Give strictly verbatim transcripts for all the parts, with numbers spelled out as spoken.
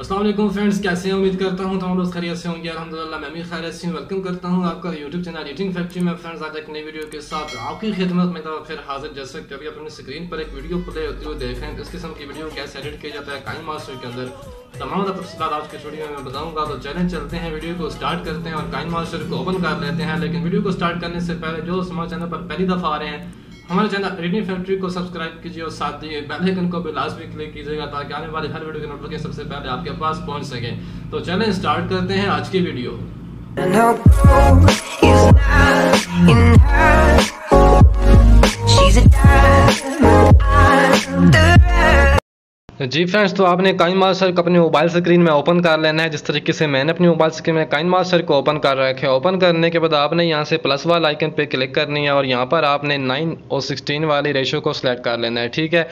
अस्सलाम वालेकुम फ्रेंड्स, कैसे हैं? उम्मीद करता हूँ तमाम लोग खैरियत से होंगे। अल्हम्दुलिल्लाह मैं भी खैरियत से हूँ। वेलकम करता हूँ आपका यूट्यूब चैनल एडिटिंग फैक्ट्री में। फ्रेंड्स आज एक नई वीडियो के साथ आपकी खिदमत में फिर हाजिर। जैसे कि अभी अपनी स्क्रीन पर एक वीडियो प्ले होती हुई देख रहे हैं, इस किस्म की वीडियो कैसे एडिट किया जाता है काइनमास्टर के अंदर, तमाम तफसीलात आज के वीडियो में मैं बताऊँगा। तो चलें चलते हैं, वीडियो को स्टार्ट करते हैं और काइनमास्टर को ओपन कर लेते हैं। लेकिन वीडियो को स्टार्ट करने से पहले जो हमारे चैनल पर पहली दफ़ा आ रहे हैं, हमारे चैनल एडिटिंग फैक्ट्री को सब्सक्राइब कीजिए और साथ ही बेल आइकन को भी लाजमी क्लिक कीजिएगा ताकि आने वाले हर वीडियो के नोटिफिकेशन सबसे पहले आपके पास पहुंच सके। तो चलें स्टार्ट करते हैं आज की वीडियो। जी फ्रेंड्स, तो आपने काइनमास्टर को अपने मोबाइल स्क्रीन में ओपन कर लेना है, जिस तरीके से मैंने अपनी मोबाइल स्क्रीन में काइनमास्टर को ओपन कर रखे है। ओपन करने के बाद आपने यहाँ से प्लस वाला आइकन पे क्लिक करनी है और यहाँ पर आपने नाइन और सिक्सटीन वाली रेशो को सिलेक्ट कर लेना है। ठीक है,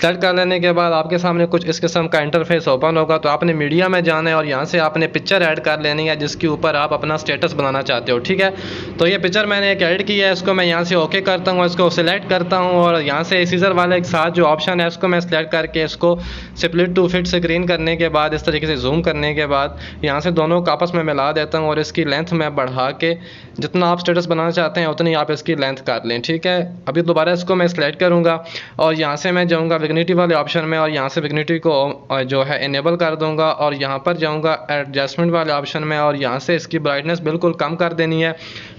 सिलेक्ट कर लेने के बाद आपके सामने कुछ इस किस्म का इंटरफेस ओपन होगा। तो आपने मीडिया में जाना है और यहाँ से आपने पिक्चर ऐड कर लेनी है जिसके ऊपर आप अपना स्टेटस बनाना चाहते हो। ठीक है, तो ये पिक्चर मैंने एक ऐड की है, इसको मैं यहाँ से ओके करता हूँ, इसको सिलेक्ट करता हूँ और यहाँ से सीजर वाले के साथ जो ऑप्शन है उसको मैं सिलेक्ट करके इसको स्प्लिट टू फिट स्क्रीन करने के बाद इस तरीके से जूम करने के बाद यहाँ से दोनों को आपस में मिला देता हूँ और इसकी लेंथ मैं बढ़ा के जितना आप स्टेटस बनाना चाहते हैं उतनी आप इसकी लेंथ कर लें। ठीक है, अभी दोबारा इसको मैं सिलेक्ट करूँगा और यहाँ से मैं जाऊँगा विग्निटी वाले ऑप्शन में और यहाँ से विग्निटी को जो है इनेबल कर दूँगा और यहाँ पर जाऊँगा एडजस्टमेंट वाले ऑप्शन में और यहाँ से इसकी ब्राइटनेस बिल्कुल कम कर देनी है,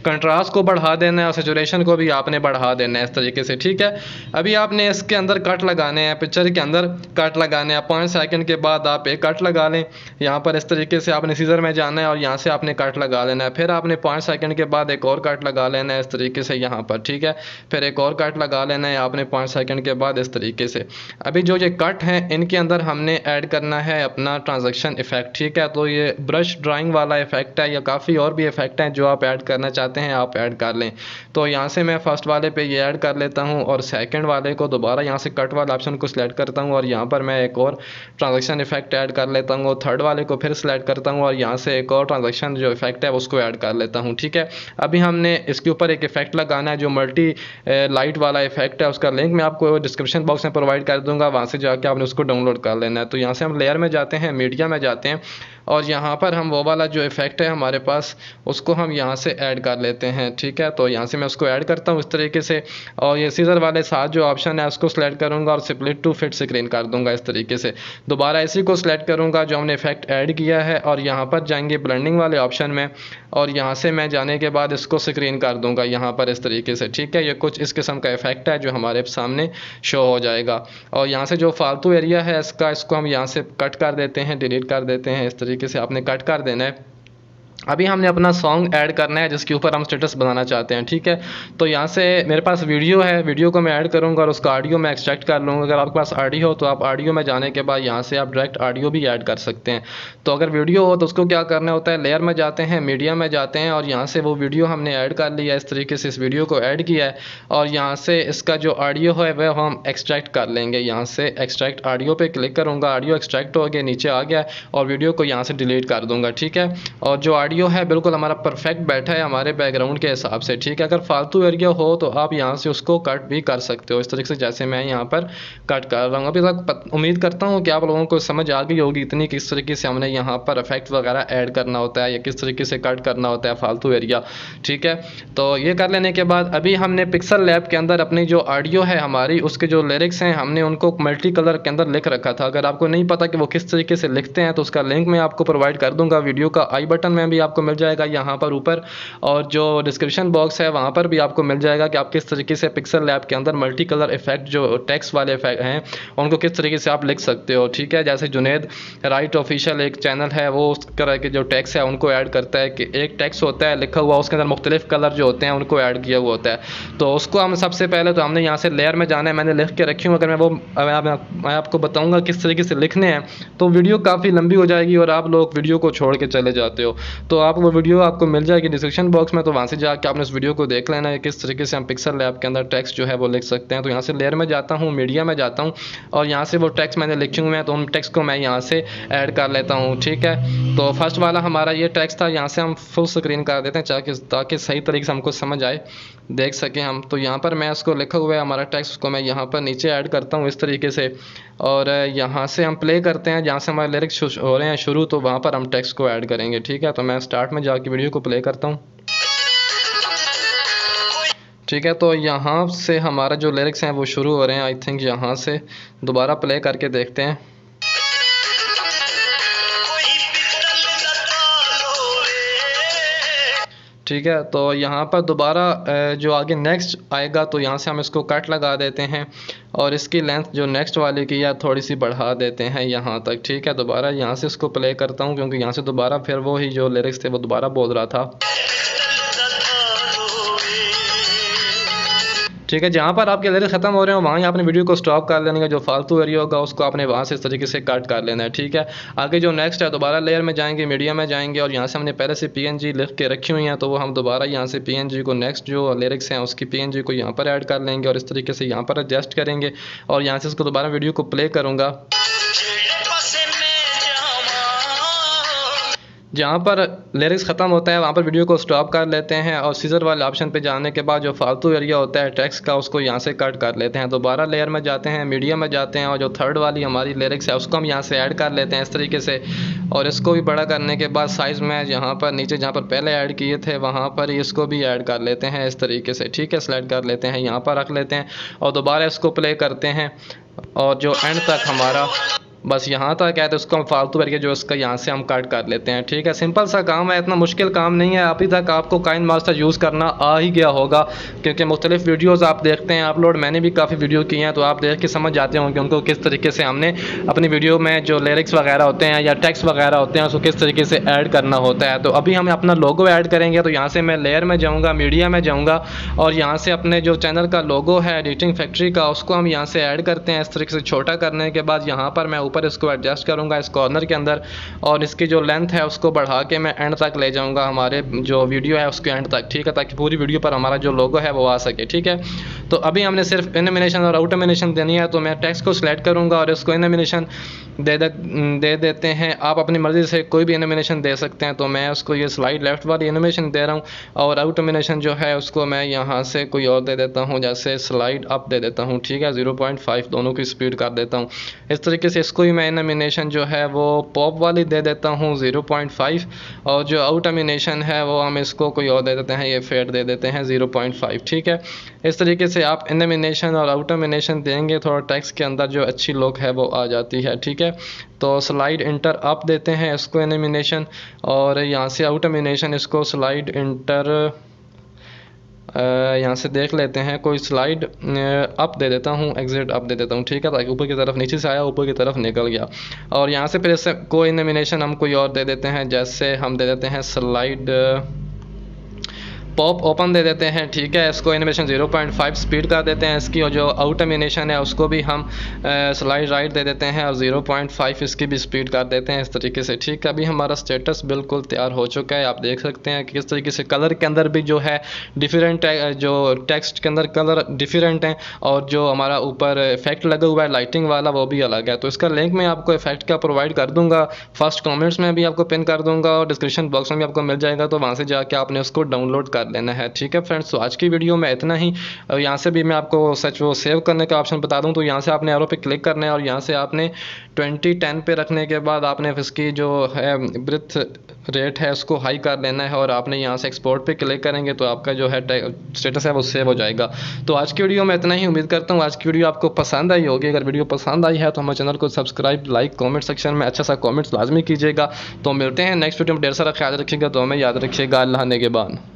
कंट्रास्ट को बढ़ा देना है और सैचुरेशन को भी आपने बढ़ा देना है इस तरीके से। ठीक है, अभी आपने इसके अंदर कट लगाने हैं, पिक्चर के अंदर कट लगाने हैं। पाँच सेकंड के बाद आप एक कट लगा लें, यहाँ पर इस तरीके से आपने सीजर में जाना है और यहाँ से आपने कट लगा लेना है। फिर आपने पाँच सेकंड के बाद एक और कट लगा लेना है इस तरीके से यहाँ पर। ठीक है, फिर एक और कट लगा लेना है आपने पाँच सेकंड के बाद इस तरीके से। अभी जो ये कट हैं इनके अंदर हमने ऐड करना है अपना ट्रांजेक्शन इफेक्ट। ठीक है, तो ये ब्रश ड्राइंग वाला इफेक्ट है या काफ़ी और भी इफेक्ट हैं जो आप ऐड करना चाहते हैं आप ऐड कर लें। तो यहाँ से मैं फर्स्ट वाले पर ये ऐड कर लेता हूँ और सेकेंड वाले को दोबारा यहाँ से कट वाला ऑप्शन को सिलेक्ट करता हूँ और यहाँ पर मैं एक और ट्रांजैक्शन इफेक्ट ऐड कर लेता हूँ। थर्ड वाले को फिर सिलेक्ट करता हूँ और यहाँ से एक और ट्रांजैक्शन जो इफेक्ट है उसको ऐड कर लेता हूँ। ठीक है, अभी हमने इसके ऊपर एक इफेक्ट लगाना है जो मल्टी लाइट वाला इफेक्ट है, उसका लिंक मैं आपको डिस्क्रिप्शन बॉक्स में प्रोवाइड कर दूँगा, वहाँ से जाके आपने उसको डाउनलोड कर लेना है। तो यहाँ से हम लेयर में जाते हैं, मीडिया में जाते हैं और यहाँ पर हम वो वाला जो इफेक्ट है हमारे पास उसको हम यहाँ से ऐड कर लेते हैं। ठीक है, तो यहाँ से मैं उसको ऐड करता हूँ इस तरीके से और ये सीजर वाले साथ जो ऑप्शन है उसको सिलेक्ट करूँगा और स्प्लिट टू फिट स्क्रीन कर दूँगा इस तरीके से। दोबारा इसी को सिलेक्ट करूँगा जो हमने इफेक्ट ऐड किया है और यहाँ पर जाएंगे ब्लेंडिंग वाले ऑप्शन में और यहाँ से मैं जाने के बाद इसको स्क्रीन कर दूँगा यहाँ पर इस तरीके से। ठीक है, ये कुछ इस किस्म का इफेक्ट है जो हमारे सामने शो हो जाएगा और यहाँ से जो फालतू एरिया है इसका इसको हम यहाँ से कट कर देते हैं, डिलीट कर देते हैं इस तरीके से आपने कट कर देना है। अभी हमने अपना सॉन्ग ऐड करना है जिसके ऊपर हम स्टेटस बनाना चाहते हैं। ठीक है, तो यहाँ से मेरे पास वीडियो है, वीडियो को मैं ऐड करूँगा और उसका ऑडियो मैं एक्सट्रैक्ट कर लूँगा। अगर आपके पास ऑडियो हो तो आप ऑडियो में जाने के बाद यहाँ से आप डायरेक्ट ऑडियो भी ऐड कर सकते हैं। तो अगर वीडियो हो तो उसको क्या करना होता है, लेयर में जाते हैं, मीडिया में जाते हैं और यहाँ से वो वीडियो हमने ऐड कर लिया है इस तरीके से, इस वीडियो को ऐड किया है और यहाँ से इसका जो ऑडियो है वह हम एक्सट्रैक्ट कर लेंगे। यहाँ से एक्सट्रैक्ट ऑडियो पर क्लिक करूँगा, ऑडियो एक्सट्रैक्ट हो गया, नीचे आ गया और वीडियो को यहाँ से डिलीट कर दूँगा। ठीक है, और जो ऑडियो है बिल्कुल हमारा परफेक्ट बैठा है हमारे बैकग्राउंड के हिसाब से। ठीक है, अगर फालतू एरिया हो तो आप यहाँ से उसको कट भी कर सकते हो इस तरीके से, जैसे मैं यहाँ पर कट कर रहा हूँ। अभी तक उम्मीद करता हूँ कि आप लोगों को समझ आ गई होगी इतनी किस तरीके से हमने यहाँ पर इफेक्ट वगैरह ऐड करना होता है या किस तरीके से कट करना होता है फालतू एरिया। ठीक है, तो ये कर लेने के बाद अभी हमने पिक्सल लैब के अंदर अपनी जो ऑडियो है हमारी उसके जो लिरिक्स हैं हमने उनको मल्टी कलर के अंदर लिख रखा था। अगर आपको नहीं पता कि वो किस तरीके से लिखते हैं तो उसका लिंक मैं आपको प्रोवाइड कर दूँगा, वीडियो का आई बटन में भी आपको मिल जाएगा यहाँ पर ऊपर और जो डिस्क्रिप्शन बॉक्स है वहाँ पर भी आपको मिल जाएगा कि आप किस तरीके से पिक्सल लैब के अंदर मल्टी कलर इफेक्ट जो टेक्स्ट वाले इफेक्ट हैं उनको किस तरीके से आप लिख सकते हो। ठीक है, जैसे जुनैद राइट ऑफिशियल एक चैनल है वो उस तरह के जो टेक्स्ट है उनको ऐड करता है कि एक टेक्स्ट होता है लिखा हुआ उसके अंदर मुख्तलिफ कलर जो होते हैं उनको ऐड किया हुआ होता है। तो उसको हम सबसे पहले तो हमने यहाँ से लेयर में जाना है, मैंने लिख के रखी हूँ, अगर मैं वो मैं आपको बताऊँगा किस तरीके से लिखने हैं तो वीडियो काफ़ी लंबी हो जाएगी और आप लोग वीडियो को छोड़ के चले जाते हो। तो आप वो वीडियो आपको मिल जाएगी डिस्क्रिप्शन बॉक्स में, तो वहाँ से जाके आपने इस वीडियो को देख लेना है किस तरीके से हम पिक्सल लैब के अंदर टेक्स्ट जो है वो लिख सकते हैं। तो यहाँ से लेयर में जाता हूँ, मीडिया में जाता हूँ और यहाँ से वो टेक्स्ट मैंने लिखे हुए हैं तो उन टेक्स्ट को मैं यहाँ से ऐड कर लेता हूँ। ठीक है, तो फर्स्ट वाला हमारा ये टेक्स्ट था, यहाँ से हम फुल स्क्रीन कर देते हैं ताकि ताकि सही तरीके से हमको समझ आए, देख सकें हम। तो यहाँ पर मैं उसको लिखा हुआ है हमारा टेक्स्ट, उसको मैं यहाँ पर नीचे ऐड करता हूँ इस तरीके से और यहाँ से हम प्ले करते हैं। जहाँ से हमारे लिरिक्स हो रहे हैं शुरू तो वहाँ पर हम टेक्स्ट को ऐड करेंगे। ठीक है, तो मैं स्टार्ट में जाके वीडियो को प्ले करता हूँ। ठीक है, तो यहाँ से हमारा जो लिरिक्स हैं वो शुरू हो रहे हैं आई थिंक। यहाँ से दोबारा प्ले करके देखते हैं। ठीक है, तो यहाँ पर दोबारा जो आगे नेक्स्ट आएगा तो यहाँ से हम इसको कट लगा देते हैं और इसकी लेंथ जो नेक्स्ट वाले की है थोड़ी सी बढ़ा देते हैं यहाँ तक। ठीक है, दोबारा यहाँ से इसको प्ले करता हूँ क्योंकि यहाँ से दोबारा फिर वो ही जो लिरिक्स थे वो दोबारा बोल रहा था। ठीक है, जहाँ पर आपके लिरिक्स ख़त्म हो रहे हो वहाँ ही आपने वीडियो को स्टॉप कर लेने का, जो फालतू एरिया होगा उसको आपने वहाँ से इस तरीके से कट कर लेना है। ठीक है, आगे जो नेक्स्ट है दोबारा लेयर में जाएंगे, मीडिया में जाएंगे और यहाँ से हमने पहले से पीएनजी लिख के रखी हुई हैं तो वो हम दोबारा यहाँ से पीएनजी को नेक्स्ट जो लिरिक्स हैं उसकी पीएनजी को यहाँ पर ऐड कर लेंगे और इस तरीके से यहाँ पर एडजस्ट करेंगे और यहाँ से इसको दोबारा वीडियो को प्ले करूँगा। जहाँ पर लिरिक्स ख़त्म होता है वहाँ पर वीडियो को स्टॉप कर लेते हैं और सीजर वाले ऑप्शन पे जाने के बाद जो फालतू एरिया होता है टेक्स्ट का उसको यहाँ से कट कर लेते हैं। दोबारा लेयर में जाते हैं, मीडिया में जाते हैं और जो थर्ड वाली हमारी लिरिक्स है उसको हम यहाँ से ऐड कर लेते हैं इस तरीके से और इसको भी बड़ा करने के बाद साइज़ में यहाँ पर नीचे जहाँ पर पहले ऐड किए थे वहाँ पर इसको भी ऐड कर लेते हैं इस तरीके से। ठीक है, स्लाइड कर लेते हैं, यहाँ पर रख लेते हैं और दोबारा इसको प्ले करते हैं और जो एंड तक हमारा बस यहाँ तक है तो उसको हम फालतू करके जो इसका यहाँ से हम कट कर लेते हैं। ठीक है, सिंपल सा काम है, इतना मुश्किल काम नहीं है। अभी तक आपको काइनमास्टर यूज़ करना आ ही गया होगा क्योंकि मुख्तलिफ़ वीडियोज़ आप देखते हैं अपलोड, मैंने भी काफ़ी वीडियो किए हैं तो आप देख के समझ जाते होंगे कि उनको किस तरीके से हमने अपनी वीडियो में जो लिरिक्स वगैरह होते हैं या टेक्स्ट वगैरह होते हैं उसको किस तरीके से ऐड करना होता है। तो अभी हम अपना लोगो ऐड करेंगे तो यहाँ से मैं लेयर में जाऊँगा, मीडिया में जाऊँगा और यहाँ से अपने जो चैनल का लोगो है एडिटिंग फैक्ट्री का उसको हम यहाँ से ऐड करते हैं। इस तरीके से छोटा करने के बाद यहाँ पर मैं ऊपर इसको एडजस्ट करूंगा इस कॉर्नर के अंदर और इसकी जो लेंथ है उसको बढ़ा के मैं एंड तक ले जाऊंगा, हमारे जो वीडियो है उसके एंड तक। ठीक है, ताकि पूरी वीडियो पर हमारा जो लोगो है वो आ सके। ठीक है, तो अभी हमने सिर्फ इनिमिनेशन और आउट इनिमिनेशन देनी है तो मैं टेक्स्ट को सिलेक्ट करूंगा और इसको इनिमिनेशन दे, दे दे देते हैं। आप अपनी मर्जी से कोई भी इनिमिनेशन दे सकते हैं तो मैं उसको ये स्लाइड लेफ्ट वाली इनिमिनेशन दे रहा हूँ और आउट इनिमिनेशन जो है उसको मैं यहाँ से कोई और दे देता हूँ, जैसे स्लाइड अप दे देता हूँ। ठीक है, जीरो पॉइंट फाइव दोनों की स्पीड कर देता हूँ इस तरीके से। इसको ही मैं इनिमिनेशन जो है वो पॉप वाली दे देता हूँ जीरो पॉइंट फाइव और जो आउट इनिमिनेशन है वो हम इसको कोई और दे देते हैं, ये फेड दे देते हैं जीरो पॉइंट फाइव। ठीक है, इस तरीके से आप इनिमिनेशन और आउट इनिमिनेशन देंगे, थोड़ा टेक्स्ट के अंदर जो अच्छी लुक है वो आ जाती है। ठीक है, तो स्लाइड इंटर अप देते हैं इसको इनिमिनेशन और यहाँ से आउट इनिमिनेशन इसको स्लाइड इंटर यहाँ से देख लेते हैं, कोई स्लाइड अप दे देता हूँ, एग्जिट अप दे देता हूँ। ठीक है, ताकि ऊपर की तरफ, नीचे से आया ऊपर की तरफ निकल गया और यहाँ से फिर इससे कोई इनिमिनेशन हम कोई और दे देते हैं, जैसे हम दे देते हैं स्लाइड पॉप ओपन दे देते हैं। ठीक है, इसको animation zero point five speed कर देते हैं इसकी और जो आउट इनिमेशन है उसको भी हम स्लाइड राइट दे देते हैं और जीरो पॉइंट फाइव इसकी भी स्पीड कर देते हैं इस तरीके से। ठीक है, अभी हमारा स्टेटस बिल्कुल तैयार हो चुका है, आप देख सकते हैं कि किस तरीके से कलर के अंदर भी जो है डिफरेंट, जो टेक्स्ट के अंदर कलर डिफरेंट हैं और जो हमारा ऊपर इफेक्ट लगा हुआ है लाइटिंग वाला वो भी अलग है। तो इसका लिंक मैं आपको इफेक्ट का प्रोवाइड कर दूँगा, फर्स्ट कॉमेंट्स में भी आपको पिन कर दूँगा और डिस्क्रिप्शन बॉक्स में भी आपको मिल जाएगा, तो वहाँ से जाके आपने उसको डाउनलोड कर लेना है। ठीक है फ्रेंड्स, तो आज की वीडियो में इतना ही। और यहाँ से भी मैं आपको सच वो सेव करने का ऑप्शन बता दूँ, तो यहाँ से आपने एरो पे क्लिक करना है और यहाँ से आपने ट्वेंटी टेन पे रखने के बाद आपने इसकी जो है ब्रिथ रेट है उसको हाई कर लेना है और आपने यहाँ से एक्सपोर्ट पे क्लिक करेंगे तो आपका जो है स्टेटस है वो सेव हो जाएगा। तो आज की वीडियो में इतना ही, उम्मीद करता हूँ आज की वीडियो आपको पसंद आई होगी। अगर वीडियो पसंद आई है तो हमारे चैनल को सब्सक्राइब, लाइक, कॉमेंट सेक्शन में अच्छा सा कॉमेंट्स लाजमी कीजिएगा। तो मिलते हैं नेक्स्ट वीडियो में, ढेर सारा ख्याल रखिएगा, तो हमें याद रखिएगा। अल्लाह नेगेबान।